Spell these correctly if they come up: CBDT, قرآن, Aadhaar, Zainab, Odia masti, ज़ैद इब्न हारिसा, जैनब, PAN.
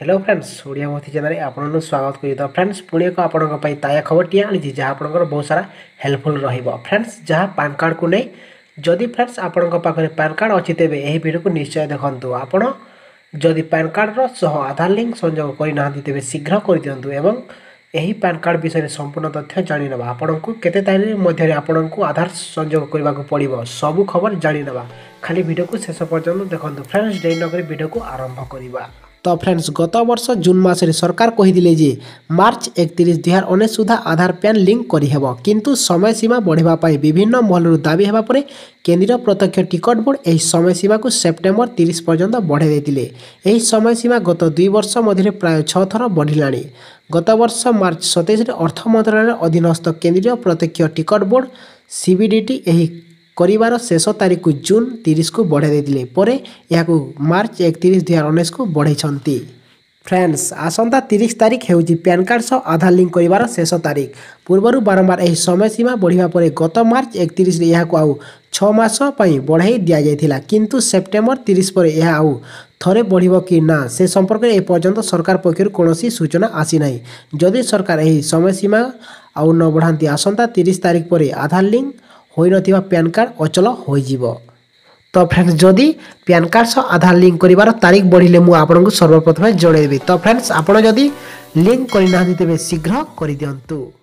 Hello friends, Odia मस्ती channel आपन स्वागत कर फ्रेंड्स। पुणी एक आपंपाई ताजा खबरटी आनी जहाँ आप बहुत सारा हेल्पफुल फ्रेंड्स। जहाँ पैन कार्ड को नहीं जदि फ्रेंड्स आपन पाखे पैन कार्ड अच्छी तेज यही वीडियो को निश्चय देखूँ। आपड़ जदि पैन कार्ड सह आधार लिंक संजोग करना तेज शीघ्र कर दिंतु। यही पैन कार्ड विषय में संपूर्ण तथ्य जाणीने आपण को केते तारीख मध्य आपण को आधार संजोग करने को पड़ो। सबू खबर जाणीने खाली वीडियो को शेष पर्यंत देखूँ फ्रेंड्स। डेरी नक वीडियो को आरंभ करवा। तो फ्रेंड्स, गत वर्ष जून मसरे सरकार कही जे मार्च 31, 2019 सुधा आधार पैन लिंक करिहेब, किंतु समय सीमा बढ़िबा पई विभिन्न महलरु दाबी हेबा परे केंद्रीय प्रत्यक्ष टिकट बोर्ड एही समय सीमा को सेप्टेम्बर 30 पर्यंत बढ़ाई देतिले। एही समय सीमा गत 2 वर्ष मध्य प्राय 6 थर बढ़िलाणी। गत वर्ष मार्च 27 अर्थ मंत्रालय अधीनस्थ केंद्रीय प्रत्यक्ष टिकट बोर्ड CBDT एही करिवार शेष तारीख को जून 30 को बढ़ाई देते पर यह मार्च 31, 2019 को बढ़ाई। फ्रेंड्स, आसंता 30 तारीख हो पैन कार्ड सह आधार लिंक करिवार शेष तारीख। पूर्वर बारंबार यह समय सीमा बढ़िया पर गत मार्च 31 यह आउ 6 मास बढ़ाई दिया जायथिला, किंतु सेप्टेम्बर 30 पर यह आउ थरे बढ़िबो कि ना से संपर्क में एपर्यंत सरकार पक्षर कोनोसी सूचना आसी नाही। जदि सरकार यह समय सीमा आउ न बढ़ाती आसंता 30 तारीख पर आधार लिंक होई नथिबा पैन कार्ड अचल हो जीवो। तो फ्रेंड्स, जदि पैन कार्ड सह आधार लिंक करिवार तारीख बढ़िले मु आपन को सर्वप्रथम जणाइबी। तो फ्रेंड्स, आपन जदि लिंक करिना तेबे शीघ्र करि दियंतु।